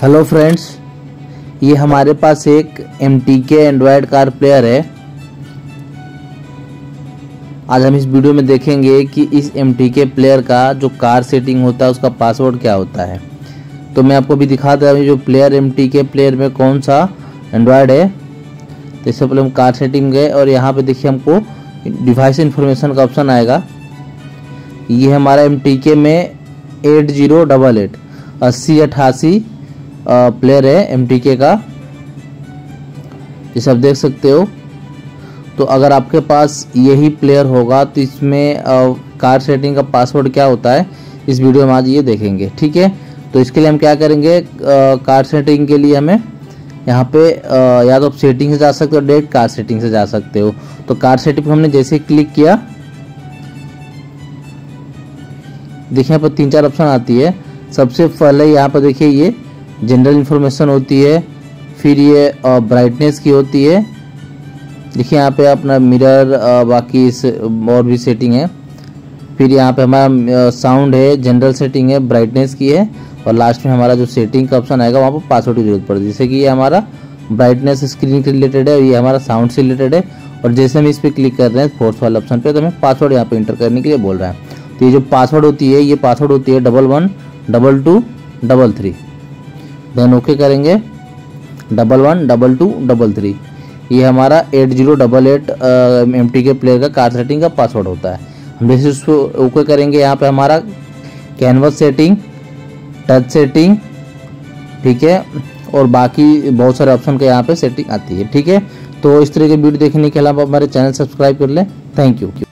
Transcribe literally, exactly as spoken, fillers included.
Hello friends, ये हमारे पास एक M T K android car player है। आज हम इस वीडियो में देखेंगे कि इस एम टी के प्लेयर का जो कार सेटिंग होता है उसका पासवर्ड क्या होता है। तो मैं आपको भी दिखाता हूँ जो player M T K player में कौन सा एंड्रॉयड है। तो इससे पहले हम कार सेटिंग गए और यहाँ पे देखिए हमको डिवाइस इन्फॉर्मेशन का ऑप्शन आएगा। ये हमारा एम टी के में एट जीरो डबल एट अस्सी अट्ठासी प्लेयर है एम टी के का, जैसे आप देख सकते हो। तो अगर आपके पास यही प्लेयर होगा तो इसमें आ, कार सेटिंग का पासवर्ड क्या होता है इस वीडियो में आज ये देखेंगे, ठीक है। तो इसके लिए हम क्या करेंगे, आ, कार सेटिंग के लिए हमें यहाँ पे आ, या तो आप सेटिंग से जा सकते हो, डायरेक्ट कार सेटिंग से जा सकते हो। तो कार सेटिंग हमने जैसे क्लिक किया, देखिए यहाँ पर तीन चार ऑप्शन आती है। सबसे पहले यहाँ पर देखिए ये जनरल इन्फॉर्मेशन होती है, फिर ये ब्राइटनेस की होती है, देखिए यहाँ पे अपना मिरर, बाकी इस और भी सेटिंग है। फिर यहाँ पे हमारा साउंड है, जनरल सेटिंग है, ब्राइटनेस की है, और लास्ट में हमारा जो सेटिंग का ऑप्शन आएगा वहाँ पर पासवर्ड की जरूरत पड़ती है। जैसे कि ये हमारा ब्राइटनेस स्क्रीन के रिलेटेड है और ये हमारा साउंड से रिलेटेड है। और जैसे हम इस पर क्लिक कर रहे हैं फोर्थ वाले ऑप्शन पर, तो हमें पासवर्ड यहाँ पर इंटर करने के लिए बोल रहा है। तो ये जो पासवर्ड होती है, ये पासवर्ड होती है double one double two double three. Then okay करेंगे, double one double two double three. ये हमारा eight zero double eight M T K player का कार सेटिंग का पासवर्ड होता है। हम जैसे उसको ओके करेंगे, यहाँ पे हमारा कैनवस सेटिंग, टच सेटिंग, ठीक है, और बाकी बहुत सारे ऑप्शन का यहाँ पे सेटिंग आती है, ठीक है। तो इस तरह के वीडियो देखने के अलावा हमारे चैनल सब्सक्राइब कर लें। Thank you.